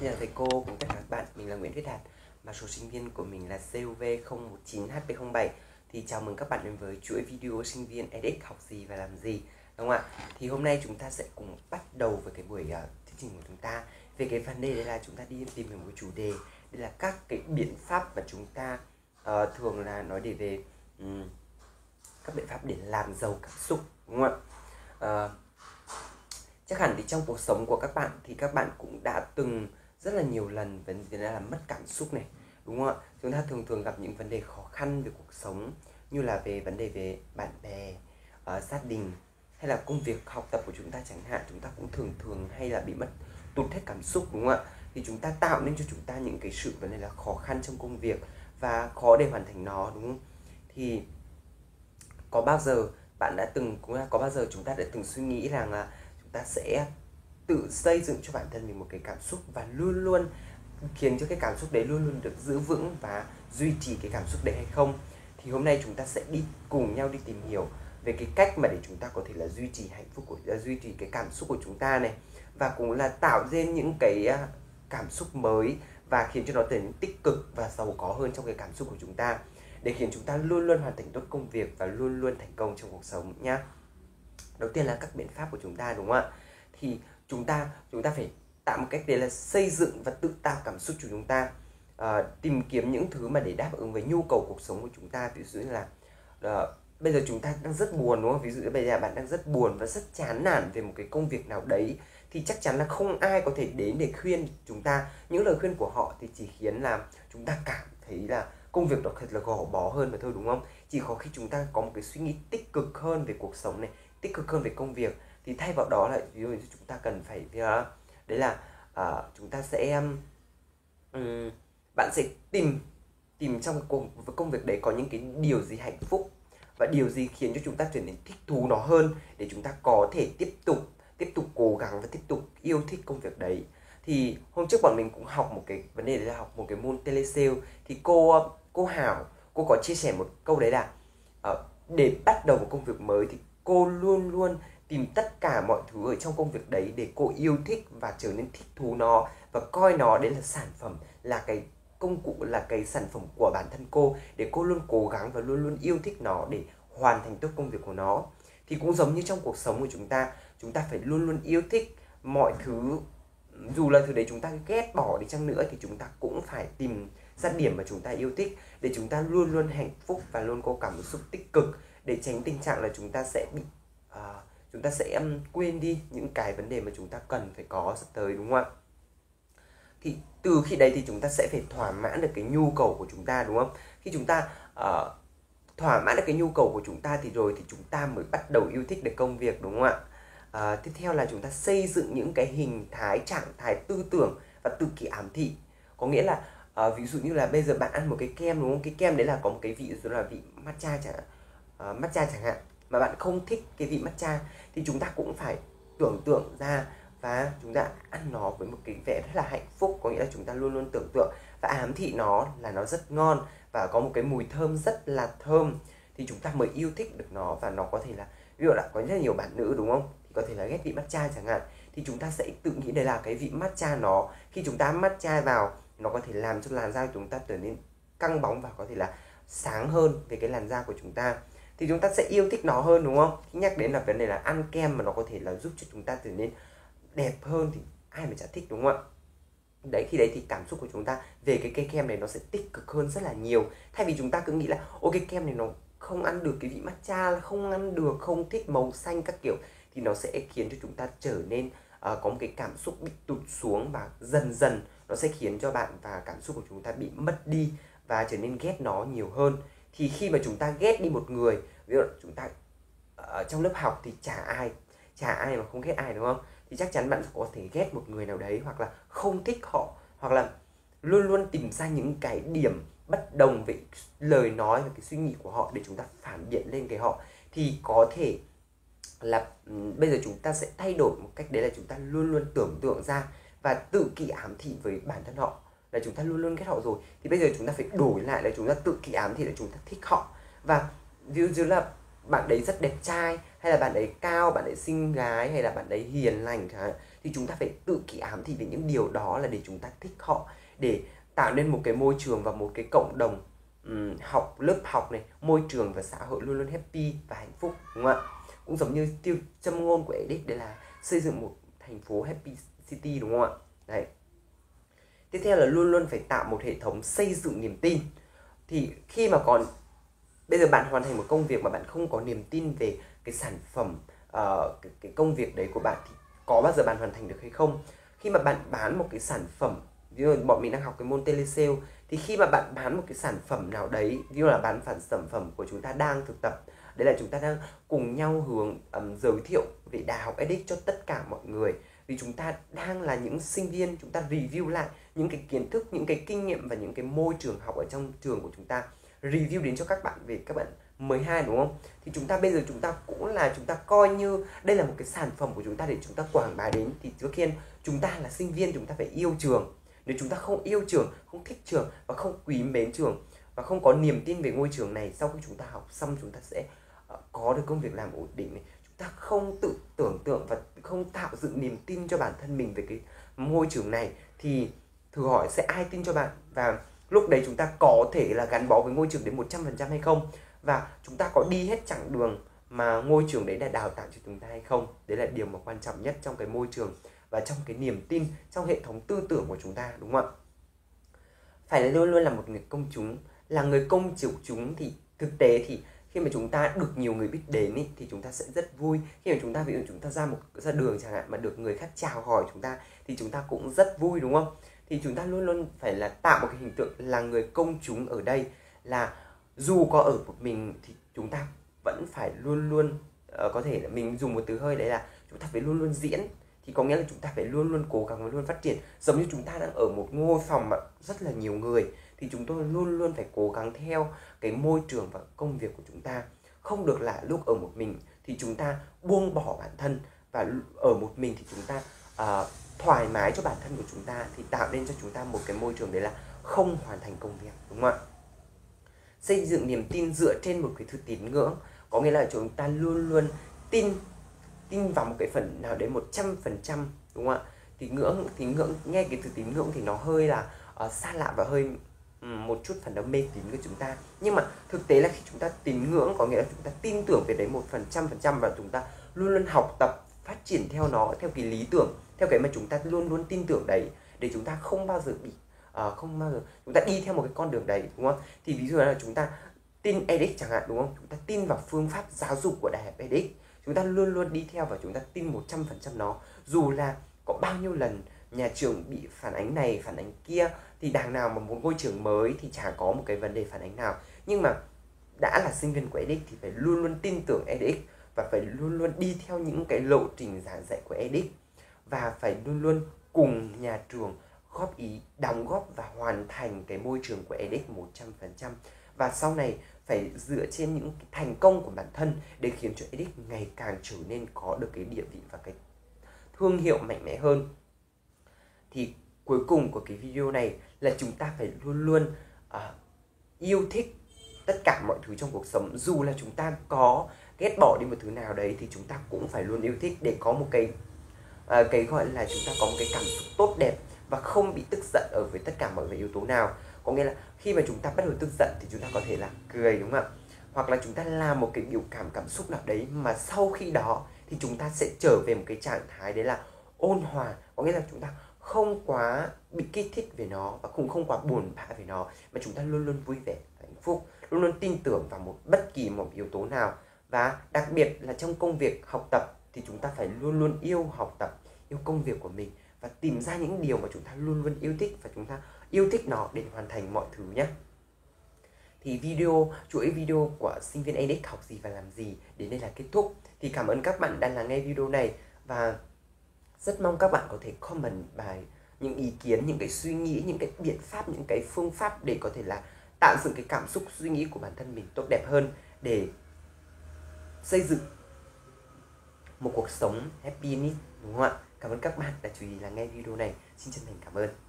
Xin chào thầy cô cùng tất cả các bạn, mình là Nguyễn Viết Đạt và số sinh viên của mình là COV019HP07. Thì chào mừng các bạn đến với chuỗi video sinh viên edX học gì và làm gì, đúng không ạ? Thì hôm nay chúng ta sẽ cùng bắt đầu với cái buổi chương trình của chúng ta về cái phần đề, đây là chúng ta đi tìm hiểu một chủ đề, đây là các cái biện pháp mà chúng ta thường là nói để về các biện pháp để làm giàu cảm xúc, đúng không ạ? Chắc hẳn thì trong cuộc sống của các bạn thì các bạn cũng đã từng rất là nhiều lần vấn đề là mất cảm xúc này, đúng không ạ? Chúng ta thường gặp những vấn đề khó khăn về cuộc sống như là về vấn đề về bạn bè, gia đình hay là công việc học tập của chúng ta chẳng hạn. Chúng ta cũng thường hay là bị tụt hết cảm xúc, đúng không ạ? Thì chúng ta tạo nên cho chúng ta những cái sự vấn đề là khó khăn trong công việc và khó để hoàn thành nó, đúng không? Thì có bao giờ bạn đã từng, cũng là có bao giờ chúng ta đã từng suy nghĩ rằng là ta sẽ tự xây dựng cho bản thân mình một cái cảm xúc và luôn luôn khiến cho cái cảm xúc đấy luôn luôn được giữ vững và duy trì cái cảm xúc đấy hay không? Thì hôm nay chúng ta sẽ đi cùng nhau đi tìm hiểu về cái cách mà để chúng ta có thể là duy trì hạnh phúc, duy trì cái cảm xúc của chúng ta này, và cũng là tạo nên những cái cảm xúc mới và khiến cho nó trở nên tích cực và giàu có hơn trong cái cảm xúc của chúng ta, để khiến chúng ta luôn luôn hoàn thành tốt công việc và luôn luôn thành công trong cuộc sống nhá. Đầu tiên là các biện pháp của chúng ta, đúng không ạ? Thì chúng ta phải tạo một cách để là xây dựng và tự tạo cảm xúc của chúng ta, tìm kiếm những thứ mà để đáp ứng với nhu cầu cuộc sống của chúng ta. Ví dụ như là bây giờ chúng ta đang rất buồn, đúng không? Ví dụ như bây giờ bạn đang rất buồn và rất chán nản về một cái công việc nào đấy, thì chắc chắn là không ai có thể đến để khuyên chúng ta. Những lời khuyên của họ thì chỉ khiến là chúng ta cảm thấy là công việc đó thật là gò bó hơn mà thôi, đúng không? Chỉ có khi chúng ta có một cái suy nghĩ tích cực hơn về cuộc sống này, tích cực hơn về công việc, thì thay vào đó là ví dụ chúng ta cần phải đấy là chúng ta sẽ bạn sẽ tìm trong công việc đấy có những cái điều gì hạnh phúc và điều gì khiến cho chúng ta trở nên thích thú nó hơn, để chúng ta có thể tiếp tục cố gắng và tiếp tục yêu thích công việc đấy. Thì hôm trước bọn mình cũng học một cái vấn đề là học một cái môn telesale, thì cô Hảo cô có chia sẻ một câu đấy là để bắt đầu một công việc mới thì cô luôn luôn tìm tất cả mọi thứ ở trong công việc đấy để cô yêu thích và trở nên thích thú nó, và coi nó đấy là sản phẩm, là cái công cụ, là cái sản phẩm của bản thân cô, để cô luôn cố gắng và luôn luôn yêu thích nó để hoàn thành tốt công việc của nó. Thì cũng giống như trong cuộc sống của chúng ta phải luôn luôn yêu thích mọi thứ, dù là thứ đấy chúng ta ghét bỏ đi chăng nữa thì chúng ta cũng phải tìm ra điểm mà chúng ta yêu thích, để chúng ta luôn luôn hạnh phúc và luôn có cảm xúc tích cực, để tránh tình trạng là chúng ta sẽ bị quên đi những cái vấn đề mà chúng ta cần phải có sắp tới, đúng không ạ? Thì từ khi đấy thì chúng ta sẽ phải thỏa mãn được cái nhu cầu của chúng ta, đúng không? Khi chúng ta thỏa mãn được cái nhu cầu của chúng ta thì rồi thì chúng ta mới bắt đầu yêu thích được công việc, đúng không ạ? Tiếp theo là chúng ta xây dựng những cái hình thái, trạng thái tư tưởng và tự kỷ ám thị. Có nghĩa là ví dụ như là bây giờ bạn ăn một cái kem, đúng không? Cái kem đấy là có một cái vị, đó là vị matcha chẳng hạn. Matcha chẳng hạn, mà bạn không thích cái vị matcha thì chúng ta cũng phải tưởng tượng ra và chúng ta ăn nó với một cái vẻ rất là hạnh phúc. Có nghĩa là chúng ta luôn luôn tưởng tượng và ám thị nó là nó rất ngon và có một cái mùi thơm rất là thơm, thì chúng ta mới yêu thích được nó. Và nó có thể là, ví dụ là có rất nhiều bạn nữ, đúng không, thì có thể là ghét vị matcha chẳng hạn, thì chúng ta sẽ tự nghĩ đây là cái vị matcha nó, khi chúng ta matcha vào nó có thể làm cho làn da của chúng ta trở nên căng bóng và có thể là sáng hơn về cái làn da của chúng ta, thì chúng ta sẽ yêu thích nó hơn, đúng không? Khi nhắc đến là vấn đề là ăn kem mà nó có thể là giúp cho chúng ta trở nên đẹp hơn thì ai mà chả thích, đúng không ạ? Đấy, khi đấy thì cảm xúc của chúng ta về cái cây kem này nó sẽ tích cực hơn rất là nhiều, thay vì chúng ta cứ nghĩ là ô, cái kem này nó không ăn được cái vị matcha, không ăn được, không thích màu xanh các kiểu, thì nó sẽ khiến cho chúng ta trở nên có một cái cảm xúc bị tụt xuống, và dần dần nó sẽ khiến cho bạn và cảm xúc của chúng ta bị mất đi và trở nên ghét nó nhiều hơn. Thì khi mà chúng ta ghét đi một người, ví dụ chúng ta ở trong lớp học thì chả ai mà không ghét ai, đúng không? Thì chắc chắn bạn có thể ghét một người nào đấy, hoặc là không thích họ, hoặc là luôn luôn tìm ra những cái điểm bất đồng về lời nói và cái suy nghĩ của họ để chúng ta phản biện lên cái họ. Thì có thể là bây giờ chúng ta sẽ thay đổi một cách đấy là chúng ta luôn luôn tưởng tượng ra và tự kỷ ám thị với bản thân họ, là chúng ta luôn luôn ghét họ rồi, thì bây giờ chúng ta phải đổi lại là chúng ta tự kỷ ám thị là chúng ta thích họ. Và ví dụ là bạn ấy rất đẹp trai, hay là bạn ấy cao, bạn ấy xinh gái, hay là bạn ấy hiền lành chẳng hạn, thì chúng ta phải tự kỷ ám thị về những điều đó là để chúng ta thích họ, để tạo nên một cái môi trường và một cái cộng đồng học, lớp học này, môi trường và xã hội luôn luôn happy và hạnh phúc, đúng không ạ? Cũng giống như tiêu châm ngôn của edX, đây là xây dựng một thành phố happy city, đúng không ạ? Đấy. Tiếp theo là luôn luôn phải tạo một hệ thống xây dựng niềm tin. Thì khi mà còn bây giờ bạn hoàn thành một công việc mà bạn không có niềm tin về cái sản phẩm, cái công việc đấy của bạn, thì có bao giờ bạn hoàn thành được hay không? Khi mà bạn bán một cái sản phẩm, ví dụ bọn mình đang học cái môn telesale, thì khi mà bạn bán một cái sản phẩm nào đấy, ví dụ là bán sản phẩm của chúng ta đang thực tập, đấy là chúng ta đang cùng nhau hướng giới thiệu về Đại học edX cho tất cả mọi người. Vì chúng ta đang là những sinh viên, chúng ta review lại những cái kiến thức, những cái kinh nghiệm và những cái môi trường học ở trong trường của chúng ta, review đến cho các bạn về các bạn mới 12, đúng không? Thì chúng ta bây giờ chúng ta cũng là chúng ta coi như đây là một cái sản phẩm của chúng ta để chúng ta quảng bá đến. Thì trước tiên chúng ta là sinh viên, chúng ta phải yêu trường. Nếu chúng ta không yêu trường, không thích trường và không quý mến trường và không có niềm tin về ngôi trường này, sau khi chúng ta học xong chúng ta sẽ có được công việc làm ổn định này. Chúng ta không tự tưởng tượng và không tạo dựng niềm tin cho bản thân mình về cái môi trường này, thì thử hỏi sẽ ai tin cho bạn? Và lúc đấy chúng ta có thể là gắn bó với ngôi trường đến 100% hay không? Và chúng ta có đi hết chặng đường mà ngôi trường đấy đã đào tạo cho chúng ta hay không? Đấy là điều mà quan trọng nhất trong cái môi trường và trong cái niềm tin, trong hệ thống tư tưởng của chúng ta, đúng không ạ? Phải luôn luôn là một người công chúng. Là người công chúng thì thực tế thì khi mà chúng ta được nhiều người biết đến ý, thì chúng ta sẽ rất vui. Khi mà chúng ta, ví dụ chúng ta ra đường chẳng hạn mà được người khác chào hỏi chúng ta thì chúng ta cũng rất vui, đúng không? Thì chúng ta luôn luôn phải là tạo một cái hình tượng là người công chúng ở đây, là dù có ở một mình thì chúng ta vẫn phải luôn luôn có thể là mình dùng một từ hơi đấy là chúng ta phải luôn luôn diễn. Thì có nghĩa là chúng ta phải luôn luôn cố gắng và luôn phát triển. Giống như chúng ta đang ở một ngôi phòng mà rất là nhiều người, thì chúng tôi luôn luôn phải cố gắng theo cái môi trường và công việc của chúng ta. Không được là lúc ở một mình thì chúng ta buông bỏ bản thân, và ở một mình thì chúng ta thoải mái cho bản thân của chúng ta, thì tạo nên cho chúng ta một cái môi trường đấy là không hoàn thành công việc, đúng không ạ? Xây dựng niềm tin dựa trên một cái thứ tín ngưỡng, có nghĩa là chúng ta luôn luôn tin vào một cái phần nào đấy 100%, đúng không ạ? Tín ngưỡng, nghe cái từ tín ngưỡng thì nó hơi là xa lạ và hơi một chút phần đó mê tín của chúng ta, nhưng mà thực tế là khi chúng ta tín ngưỡng có nghĩa là chúng ta tin tưởng về đấy 100% và chúng ta luôn luôn học tập phát triển theo nó, theo cái lý tưởng, theo cái mà chúng ta luôn luôn tin tưởng đấy, để chúng ta không bao giờ bị chúng ta đi theo một cái con đường đấy, đúng không? Thì ví dụ là chúng ta tin edX chẳng hạn, đúng không? Chúng ta tin vào phương pháp giáo dục của Đại học edX, chúng ta luôn luôn đi theo và chúng ta tin 100% nó, dù là có bao nhiêu lần nhà trường bị phản ánh này, phản ánh kia, thì đằng nào mà một ngôi trường mới thì chả có một cái vấn đề phản ánh nào. Nhưng mà đã là sinh viên của edX thì phải luôn luôn tin tưởng edX và phải luôn luôn đi theo những cái lộ trình giảng dạy của edX, và phải luôn luôn cùng nhà trường góp ý, đóng góp và hoàn thành cái môi trường của edX 100%. Và sau này phải dựa trên những cái thành công của bản thân để khiến cho edX ngày càng trở nên có được cái địa vị và cái thương hiệu mạnh mẽ hơn. Thì cuối cùng của cái video này là chúng ta phải luôn luôn yêu thích tất cả mọi thứ trong cuộc sống. Dù là chúng ta có ghét bỏ đi một thứ nào đấy thì chúng ta cũng phải luôn yêu thích, để có một cái gọi là chúng ta có một cái cảm xúc tốt đẹp và không bị tức giận ở với tất cả mọi yếu tố nào. Có nghĩa là khi mà chúng ta bắt đầu tức giận thì chúng ta có thể là cười, đúng không ạ? Hoặc là chúng ta làm một cái biểu cảm xúc nào đấy mà sau khi đó thì chúng ta sẽ trở về một cái trạng thái đấy là ôn hòa. Có nghĩa là chúng ta không quá bị kích thích về nó và cũng không quá buồn bã về nó, mà chúng ta luôn luôn vui vẻ, hạnh phúc, luôn luôn tin tưởng vào bất kỳ một yếu tố nào. Và đặc biệt là trong công việc học tập thì chúng ta phải luôn luôn yêu học tập, yêu công việc của mình và tìm ra những điều mà chúng ta luôn luôn yêu thích, và chúng ta yêu thích nó để hoàn thành mọi thứ nhé. Thì chuỗi video của sinh viên edX học gì và làm gì đến đây là kết thúc. Thì cảm ơn các bạn đã lắng nghe video này, và rất mong các bạn có thể comment bài những ý kiến, những cái suy nghĩ, những cái biện pháp, những cái phương pháp để có thể là tạo dựng cái cảm xúc, suy nghĩ của bản thân mình tốt đẹp hơn, để xây dựng một cuộc sống happiness, đúng không ạ? Cảm ơn các bạn đã chú ý lắng nghe video này. Xin chân thành cảm ơn.